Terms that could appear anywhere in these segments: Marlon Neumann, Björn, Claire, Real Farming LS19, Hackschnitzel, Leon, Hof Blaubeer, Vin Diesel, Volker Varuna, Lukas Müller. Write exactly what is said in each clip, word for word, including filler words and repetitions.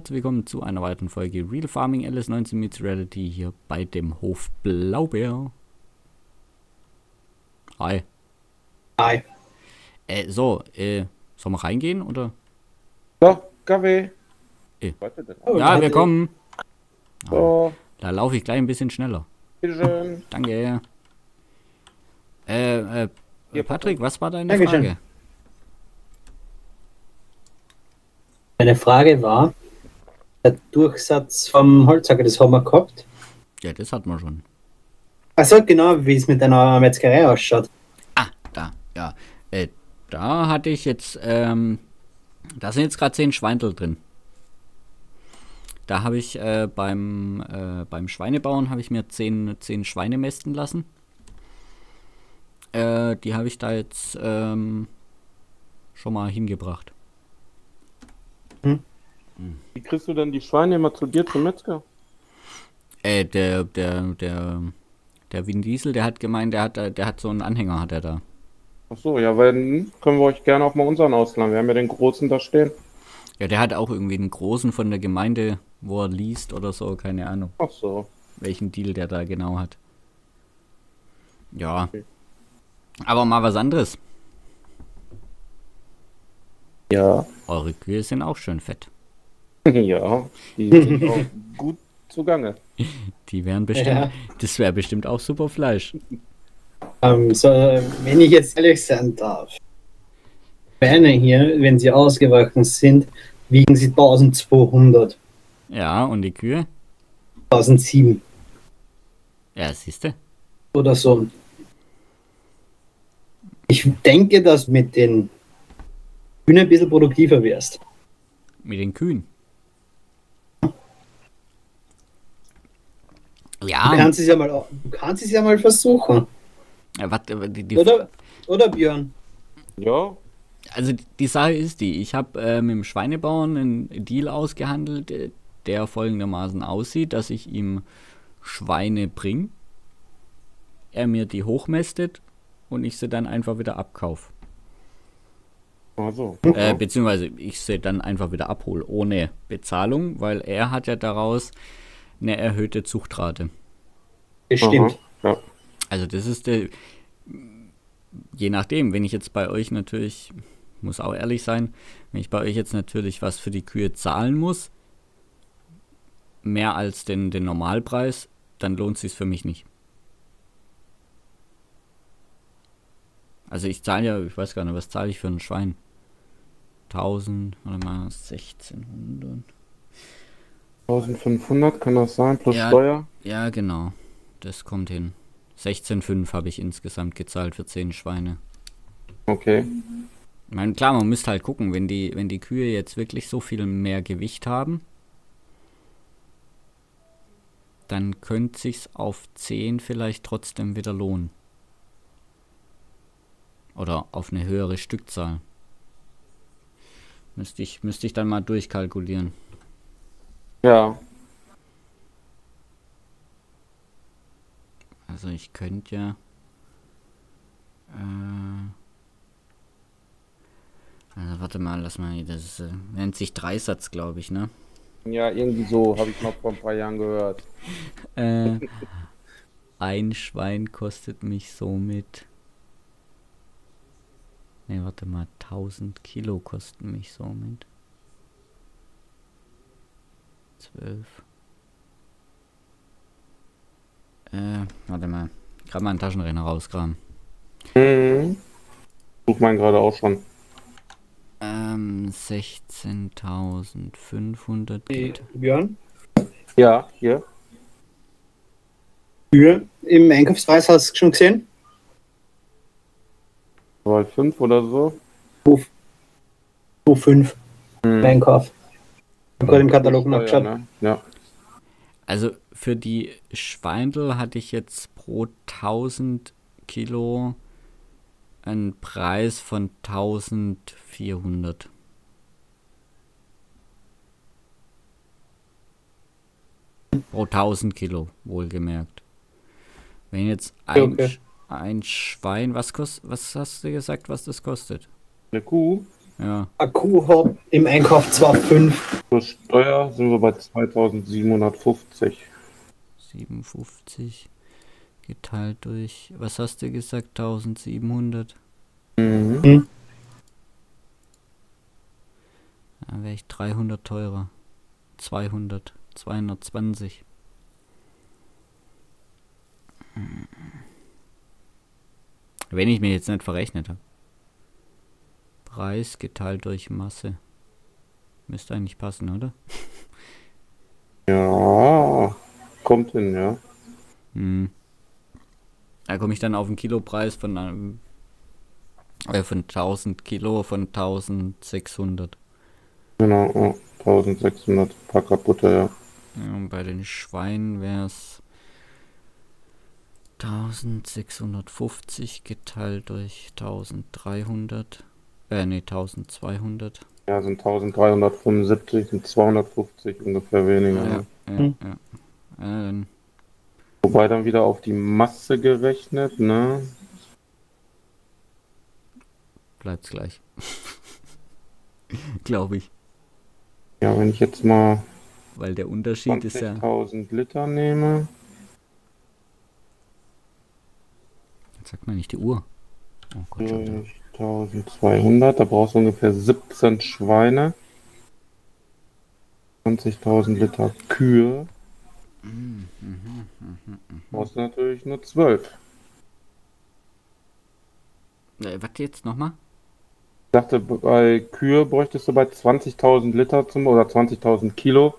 Internet, willkommen zu einer weiteren Folge Real Farming L S neunzehn meets Reality hier bei dem Hof Blaubeer. Hi. Hi. Äh, so, äh, sollen wir reingehen, oder? Ja, Kaffee. Äh. Oh, ja, wir kommen. So. Da laufe ich gleich ein bisschen schneller. Bitteschön. Danke. Äh, äh, Hier, Patrick, was war deine Dankeschön. Frage? Meine Frage war, der Durchsatz vom Holzhacker, das haben wir gehabt. Ja, das hat man schon. Achso, genau, wie es mit einer Metzgerei ausschaut. Ah, da, ja. Äh, da hatte ich jetzt, ähm, da sind jetzt gerade zehn Schweintel drin. Da habe ich äh, beim, äh, beim Schweinebauern habe ich mir zehn, zehn Schweine mästen lassen. Äh, die habe ich da jetzt ähm, schon mal hingebracht. Hm. Wie kriegst du denn die Schweine immer zu dir zum Metzger? Äh, der, der, der, der Vin Diesel, der hat gemeint, der hat, der hat so einen Anhänger, hat er da. Ach so, ja, weil können wir euch gerne auch mal unseren ausleihen. Wir haben ja den Großen da stehen. Ja, der hat auch irgendwie einen Großen von der Gemeinde, wo er liest oder so, keine Ahnung. Ach so. Welchen Deal der da genau hat. Ja. Okay. Aber mal was anderes. Ja. Eure Kühe sind auch schön fett. Ja, die sind auch gut zugange. Die wären bestimmt, ja. Das wäre bestimmt auch super Fleisch. Um, so, wenn ich jetzt ehrlich sein darf, Schweine hier, wenn sie ausgewachsen sind, wiegen sie zwölfhundert. Ja, und die Kühe? tausendsiebenhundert. Ja, siehst du? Oder so. Ich denke, dass mit den Kühen ein bisschen produktiver wärst. Mit den Kühen? Ja. Du kannst es ja mal, du kannst es ja mal versuchen. Ja, wat, die, die oder, oder Björn? Ja. Also die Sache ist die, ich habe äh, mit dem Schweinebauern einen Deal ausgehandelt, der folgendermaßen aussieht, dass ich ihm Schweine bringe, er mir die hochmästet und ich sie dann einfach wieder abkaufe. Also. Äh, beziehungsweise ich sie dann einfach wieder abhole, ohne Bezahlung, weil er hat ja daraus eine erhöhte Zuchtrate. Bestimmt. Ja. Also das ist der, je nachdem, wenn ich jetzt bei euch natürlich, muss auch ehrlich sein, wenn ich bei euch jetzt natürlich was für die Kühe zahlen muss, mehr als den, den Normalpreis, dann lohnt es sich für mich nicht. Also ich zahle ja, ich weiß gar nicht, was zahle ich für ein Schwein? tausend, warte mal, sechzehnhundert. eintausendfünfhundert kann das sein, plus ja, Steuer? Ja, genau. Das kommt hin. sechzehntausendfünfhundert habe ich insgesamt gezahlt für zehn Schweine. Okay. Ich meine, klar, man müsste halt gucken, wenn die, wenn die Kühe jetzt wirklich so viel mehr Gewicht haben, dann könnte es sich auf zehn vielleicht trotzdem wieder lohnen. Oder auf eine höhere Stückzahl. Müsste ich, müsste ich dann mal durchkalkulieren. Ja. Also ich könnte ja... Äh, also warte mal, lass mal... Das ist, äh, nennt sich Dreisatz, glaube ich, ne? Ja, irgendwie so, habe ich mal vor ein paar Jahren gehört. Äh, ein Schwein kostet mich somit... Ne, warte mal, tausend Kilo kosten mich somit. zwölf. Äh, warte mal. Gerade mal einen Taschenrechner rausgraben. Mhm. Such meinen gerade auch schon. Ähm, sechzehntausendfünfhundert. Hey, Björn? Ja, hier. Kühe im Einkaufspreis hast du schon gesehen? War fünf oder so? fünf. Hm. Einkauf. Ich habe gerade im Katalog nachgeschaut. Ne? Ja. Also für die Schweindel hatte ich jetzt pro tausend Kilo einen Preis von eintausendvierhundert. Pro tausend Kilo, wohlgemerkt. Wenn jetzt ein... Okay. Ein Schwein, was kostet, was hast du gesagt, was das kostet? Eine Kuh? Ja. Akku-Hop im Einkauf zwei Komma fünf. Zur Steuer sind wir bei zweitausendsiebenhundertfünfzig. siebenundfünfzig geteilt durch, was hast du gesagt, tausendsiebenhundert? Mhm. Dann wäre ich dreihundert teurer. zweihundert, zweihundertzwanzig. Wenn ich mir jetzt nicht verrechnet habe. Preis geteilt durch Masse. Müsste eigentlich passen, oder? Ja, kommt hin, ja. Hm. Da komme ich dann auf einen Kilopreis von einem äh, von tausend Kilo, von tausendsechshundert. Genau, oh, tausendsechshundert paar kaputte, ja. Ja, und bei den Schweinen wäre es tausendsechshundertfünfzig geteilt durch dreizehnhundert. Äh, ne, tausendzweihundert. Ja, sind dreizehnhundertfünfundsiebzig, sind zweihundertfünfzig ungefähr weniger. Ja, ja, hm. ja. Ähm. Wobei dann wieder auf die Masse gerechnet, ne? Bleibt's gleich. Glaube ich. Ja, wenn ich jetzt mal. Weil der Unterschied ist ja. tausend Liter nehme. Jetzt sagt man nicht die Uhr. Oh Gott, schon. eintausendzweihundert, da brauchst du ungefähr siebzehn Schweine, zwanzigtausend Liter Kühe, mhm, mhm, mhm, brauchst du natürlich nur zwölf. Äh, was jetzt nochmal? Ich dachte, bei Kühe bräuchtest du bei zwanzigtausend Liter zum, oder zwanzigtausend Kilo,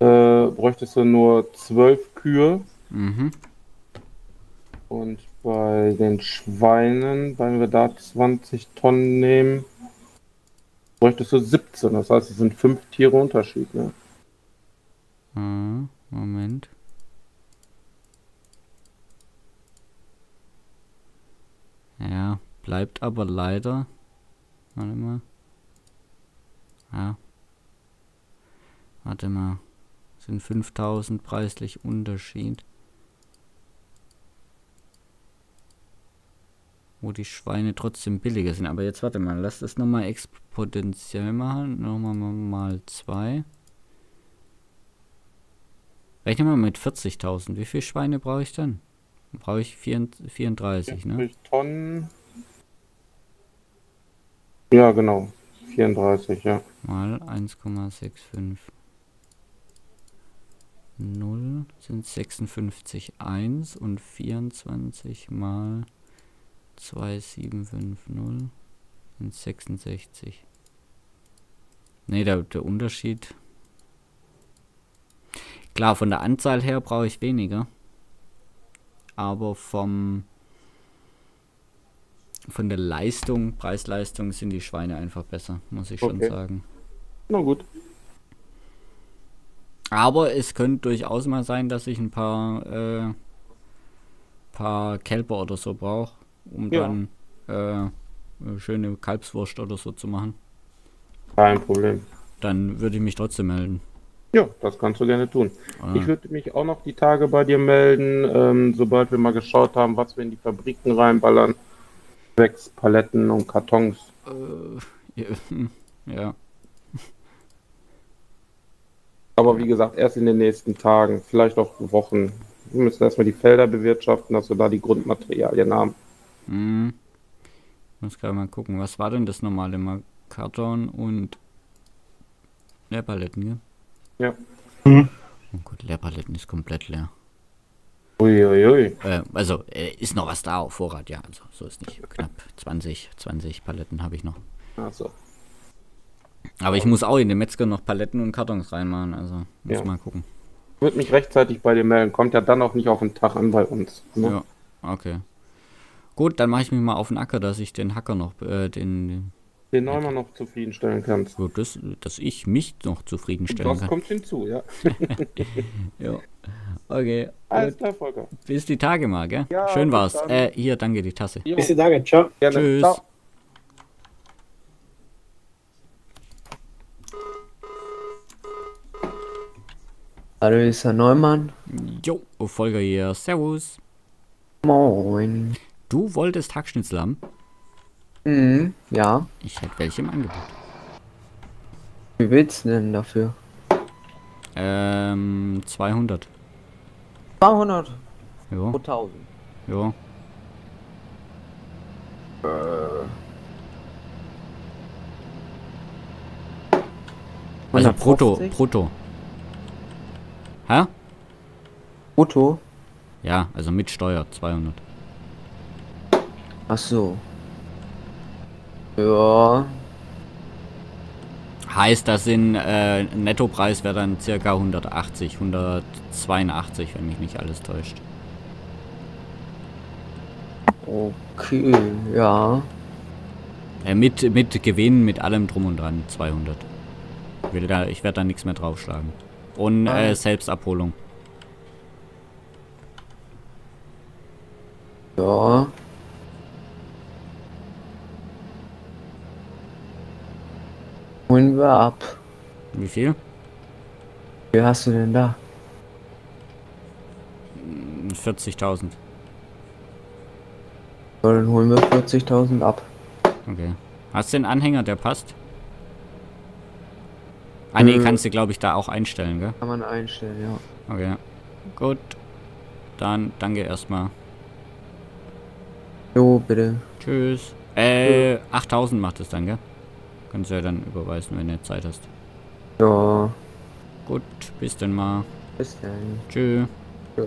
äh, bräuchtest du nur zwölf Kühe. Mhm. Und bei den Schweinen, wenn wir da zwanzig Tonnen nehmen, bräuchtest du siebzehn. Das heißt, es sind fünf Tiere Unterschied, ne? Ah, Moment. Ja, bleibt aber leider. Warte mal. Ja. Warte mal. Sind fünftausend preislich Unterschied. Wo die Schweine trotzdem billiger sind. Aber jetzt warte mal, lass das nochmal exponentiell machen. Nochmal mal zwei. Rechne mal mit vierzigtausend. Wie viele Schweine brauche ich dann? Brauche ich vierunddreißig, ne? vierzig Tonnen. Ja, genau. vierunddreißig, ja. Mal eins Komma fünfundsechzig. null sind sechsundfünfzig. eins und vierundzwanzig mal zwei Komma sieben fünf null und sechsundsechzig. Ne, der, der Unterschied. Klar, von der Anzahl her brauche ich weniger. Aber vom von der Leistung, Preis-Leistung sind die Schweine einfach besser, muss ich okay. schon sagen. Na gut. Aber es könnte durchaus mal sein, dass ich ein paar äh, paar Kälber oder so brauche. Um ja. dann äh, eine schöne Kalbswurst oder so zu machen. Kein Problem. Dann würde ich mich trotzdem melden. Ja, das kannst du gerne tun. Ah. Ich würde mich auch noch die Tage bei dir melden, ähm, sobald wir mal geschaut haben, was wir in die Fabriken reinballern. Sechs Paletten und Kartons. Äh, ja. Aber wie gesagt, erst in den nächsten Tagen, vielleicht auch Wochen. Wir müssen erstmal die Felder bewirtschaften, dass wir da die Grundmaterialien haben. Hm. Ich muss gerade mal gucken, was war denn das normale mal? Karton und Leerpaletten, gell? Ja. Mhm. Oh Gott, Leerpaletten ist komplett leer. Uiuiui. Äh, also, äh, ist noch was da auf Vorrat, ja. Also, so ist nicht. Knapp zwanzig, zwanzig Paletten habe ich noch. Ach so. Aber ich muss auch in den Metzger noch Paletten und Kartons reinmachen, also muss ja. mal gucken. Ich würde mich rechtzeitig bei dir melden, kommt ja dann auch nicht auf den Tag an bei uns. Ne? Ja, okay. Gut, dann mache ich mich mal auf den Acker, dass ich den Hacker noch, äh, den... Den Neumann noch zufriedenstellen kannst. Gut, das, dass ich mich noch zufriedenstellen das kann. Das kommt hinzu, ja. Ja, okay. Alles klar, Volker. Bis die Tage mal, gell? Ja, schön war's. Äh, hier, danke, die Tasse. Jo. Bis die Tage, ciao. Gerne. Tschüss. Ciao. Hallo, ist Herr Neumann. Jo, Volker hier. Servus. Moin. Du wolltest Hackschnitzel haben? Mhm, ja. Ich hätte welche im Angebot. Wie willst du denn dafür? Ähm, zweihundert. zweihundert? Jo. Pro tausend. Jo. Also brutto, brutto. Hä? Brutto? Ja, also mit Steuer, zweihundert. Ach so. Ja. Heißt, das in äh, Nettopreis wäre dann circa hundertachtzig, hundertzweiundachtzig, wenn mich nicht alles täuscht. Okay, ja. Äh, mit, mit Gewinn, mit allem drum und dran, zweihundert. Will da, ich werde da nichts mehr draufschlagen. Und äh, Selbstabholung. Ja. Holen wir ab. Wie viel? Wie hast du denn da? vierzigtausend. So, dann holen wir vierzigtausend ab. Okay. Hast du den Anhänger, der passt? Ah ne, kannst du, glaube ich, da auch einstellen, gell? Kann man einstellen, ja. Okay. Gut. Dann danke erstmal. Jo, bitte. Tschüss. Äh, ja. achttausend macht es dann, gell? Kannst du ja dann überweisen, wenn du Zeit hast. Ja. Gut, bis dann mal. Bis dann. Tschö. Ja.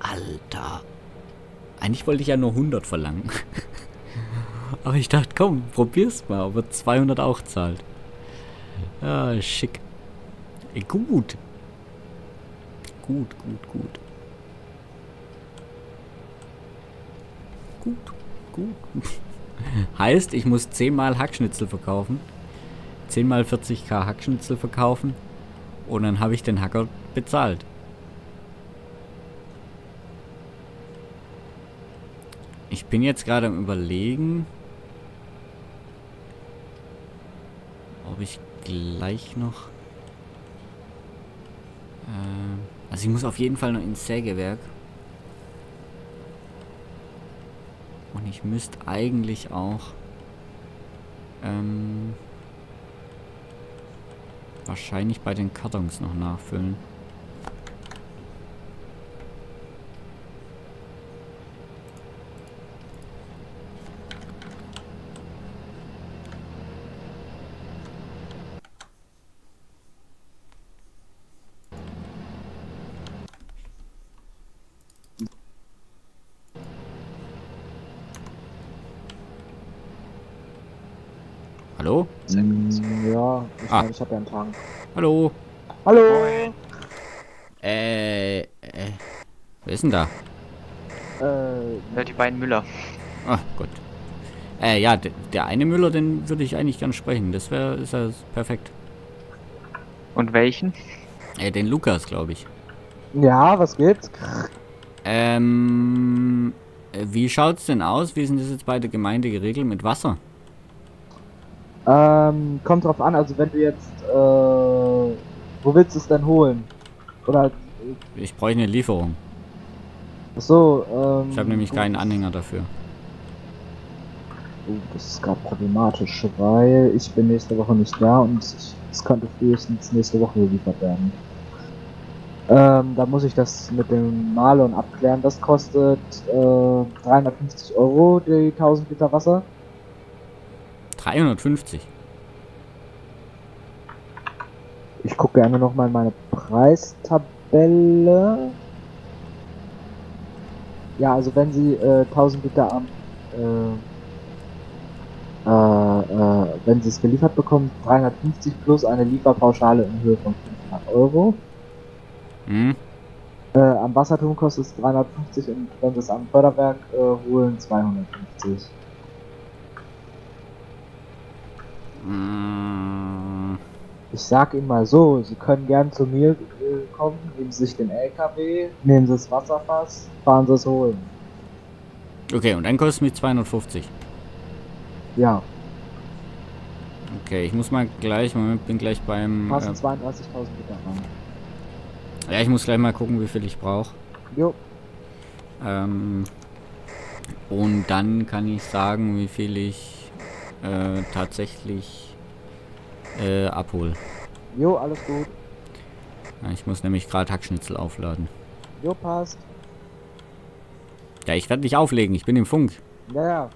Alter. Eigentlich wollte ich ja nur hundert verlangen. Aber ich dachte, komm, probier's mal, ob er zweihundert auch zahlt. Ah, schick. Ey, gut. Gut, gut, gut. Gut, gut. Heißt, ich muss zehnmal Hackschnitzel verkaufen. zehnmal vierzigtausend Hackschnitzel verkaufen. Und dann habe ich den Hacker bezahlt. Ich bin jetzt gerade am Überlegen, ob ich gleich noch... Äh, also ich muss auf jeden Fall noch ins Sägewerk. Und ich müsste eigentlich auch... Ähm, wahrscheinlich bei den Kartons noch nachfüllen. Hallo? Ja, ich, ah. ich hab ja einen Tank. Hallo? Hallo? Äh, äh, wer ist denn da? Äh, die beiden Müller. Ach, gut. Äh, ja, der eine Müller, den würde ich eigentlich gern sprechen. Das wäre, ist ja perfekt. Und welchen? Äh, den Lukas, glaube ich. Ja, was gibt's? Ähm, wie schaut's denn aus? Wie sind das jetzt bei der Gemeinde geregelt mit Wasser? Ähm, kommt drauf an, also wenn du jetzt, äh, wo willst du es denn holen? Oder... Ich bräuchte eine Lieferung. Achso, ähm... Ich habe nämlich gut. keinen Anhänger dafür. Oh, das ist gerade problematisch, weil ich bin nächste Woche nicht da und es könnte frühestens nächste Woche geliefert werden. Ähm, da muss ich das mit dem Marlon abklären. Das kostet, äh, dreihundertfünfzig Euro, die tausend Liter Wasser. dreihundertfünfzig. Ich gucke gerne nochmal in meine Preistabelle. Ja, also wenn sie äh, tausend Liter am... Äh, äh, äh, wenn sie es geliefert bekommen, dreihundertfünfzig plus eine Lieferpauschale in Höhe von fünfhundert Euro. Hm. Äh, am Wasserturm kostet es dreihundertfünfzig und wenn sie es am Förderwerk äh, holen, zweihundertfünfzig. Ich sag Ihnen mal so, Sie können gern zu mir kommen, nehmen Sie sich den L K W, nehmen Sie das Wasserfass, fahren Sie es holen. Okay, und dann kostet mich zweihundertfünfzig. Ja. Okay, ich muss mal gleich, Moment, bin gleich beim... Passen äh, zweiunddreißigtausend Liter ran. Ja, ich muss gleich mal gucken, wie viel ich brauche. Jo. Ähm, und dann kann ich sagen, wie viel ich äh, tatsächlich äh, abhole. Jo, alles gut. Ich muss nämlich gerade Hackschnitzel aufladen. Jo, passt. Ja, ich werde nicht auflegen, ich bin im Funk. Ja, ja.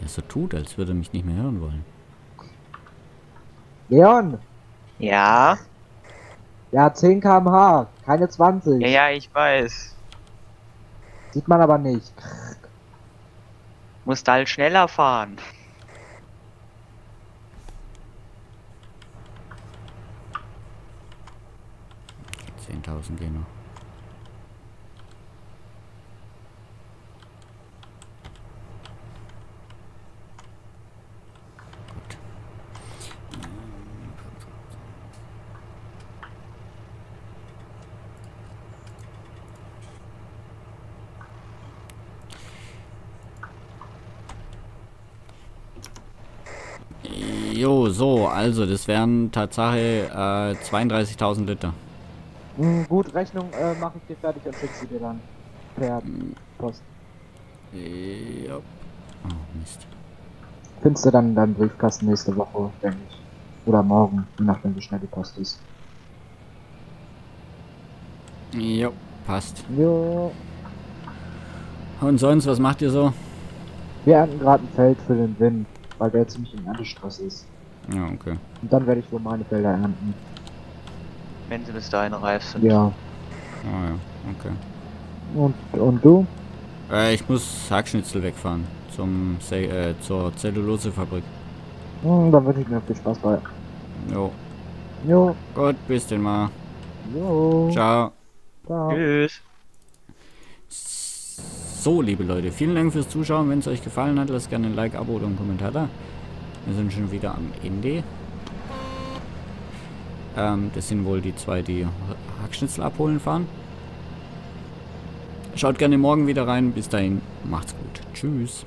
Er so tut, als würde er mich nicht mehr hören wollen. Leon! Ja? Ja, zehn Kilometer pro Stunde, keine zwanzig. Ja, ja, ich weiß. Sieht man aber nicht. Musst halt schneller fahren. zehntausend gehen noch. Jo, so, also das wären Tatsache äh, zweiunddreißigtausend Liter. Mhm, gut, Rechnung äh, mache ich dir fertig und schicke sie dir dann per mhm. Post. Ja. Oh, Mist. Findest du dann in deinem Briefkasten nächste Woche, denke ich. Oder morgen, je nachdem wie schnell die Post ist. Jo, passt. Jo. Und sonst, was macht ihr so? Wir ernten gerade ein Feld für den Wind, weil der ziemlich im Erntestress ist. Ja, okay. Und dann werde ich wohl meine Felder ernten. Wenn sie bis dahin reif sind. Ja. Ah ja, okay. Und, und du? Äh, ich muss Hackschnitzel wegfahren. Zum Se äh, zur Zellulosefabrik. Hm, dann wünsche ich mir viel Spaß bei. Jo. Jo. Gut, bis denn mal. Jo. Ciao. Ciao. Tschüss. So, liebe Leute, vielen Dank fürs Zuschauen. Wenn es euch gefallen hat, lasst gerne ein Like, Abo oder einen Kommentar da. Wir sind schon wieder am Ende. Ähm, das sind wohl die zwei, die Hackschnitzel abholen fahren. Schaut gerne morgen wieder rein. Bis dahin, macht's gut. Tschüss.